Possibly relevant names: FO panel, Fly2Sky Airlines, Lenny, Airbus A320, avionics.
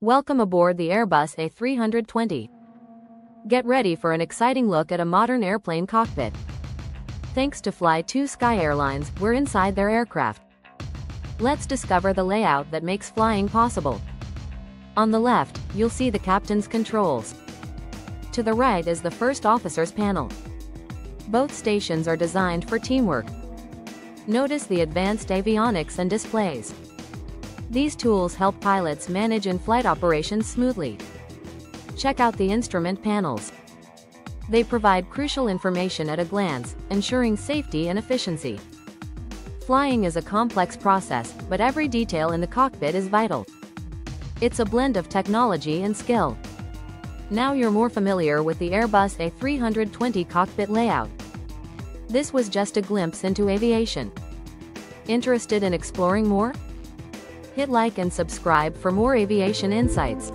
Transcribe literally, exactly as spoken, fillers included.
Welcome aboard the Airbus A three twenty. Get ready for an exciting look at a modern airplane cockpit. Thanks to Fly two Sky Airlines, we're inside their aircraft. Let's discover the layout that makes flying possible. On the left, you'll see the captain's controls. To the right is the first officer's panel. Both stations are designed for teamwork. Notice the advanced avionics and displays. These tools help pilots manage in-flight operations smoothly. Check out the instrument panels. They provide crucial information at a glance, ensuring safety and efficiency. Flying is a complex process, but every detail in the cockpit is vital. It's a blend of technology and skill. Now you're more familiar with the Airbus A three twenty cockpit layout. This was just a glimpse into aviation. Interested in exploring more? Hit like and subscribe for more aviation insights.